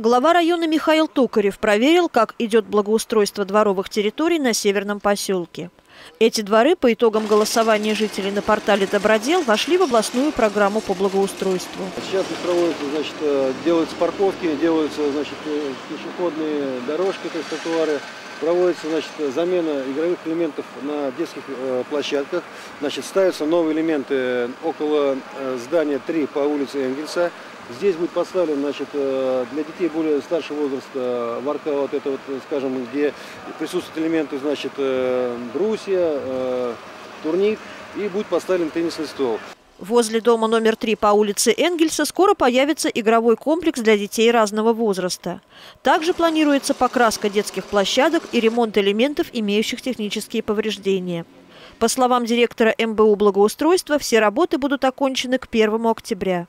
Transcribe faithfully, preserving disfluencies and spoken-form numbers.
Глава района Михаил Токарев проверил, как идет благоустройство дворовых территорий на Северном поселке. Эти дворы по итогам голосования жителей на портале «Добродел» вошли в областную программу по благоустройству. Сейчас проводятся, значит, делаются парковки, делаются, значит, пешеходные дорожки, то есть тротуары. Проводится, значит, замена игровых элементов на детских площадках. Значит, ставятся новые элементы около здания три по улице Энгельса. Здесь будет поставлен, значит, для детей более старшего возраста воркаут, вот это вот, скажем, где присутствуют элементы, значит, брусья, турник, и будет поставлен теннисный стол. Возле дома номер три по улице Энгельса скоро появится игровой комплекс для детей разного возраста. Также планируется покраска детских площадок и ремонт элементов, имеющих технические повреждения. По словам директора эм бэ у благоустройства, все работы будут окончены к первому октября.